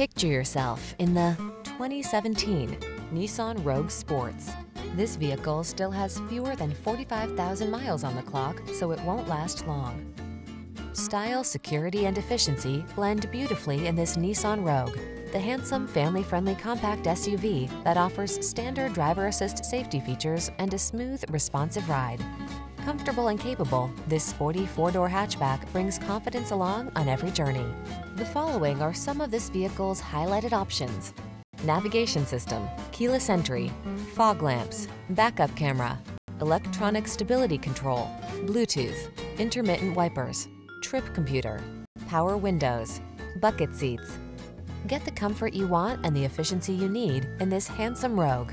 Picture yourself in the 2017 Nissan Rogue Sports. This vehicle still has fewer than 45,000 miles on the clock, so it won't last long. Style, security, and efficiency blend beautifully in this Nissan Rogue, the handsome, family-friendly compact SUV that offers standard driver assist safety features and a smooth, responsive ride. Comfortable and capable, this sporty four-door hatchback brings confidence along on every journey. The following are some of this vehicle's highlighted options: navigation system, keyless entry, fog lamps, backup camera, electronic stability control, Bluetooth, intermittent wipers, trip computer, power windows, bucket seats. Get the comfort you want and the efficiency you need in this handsome Rogue.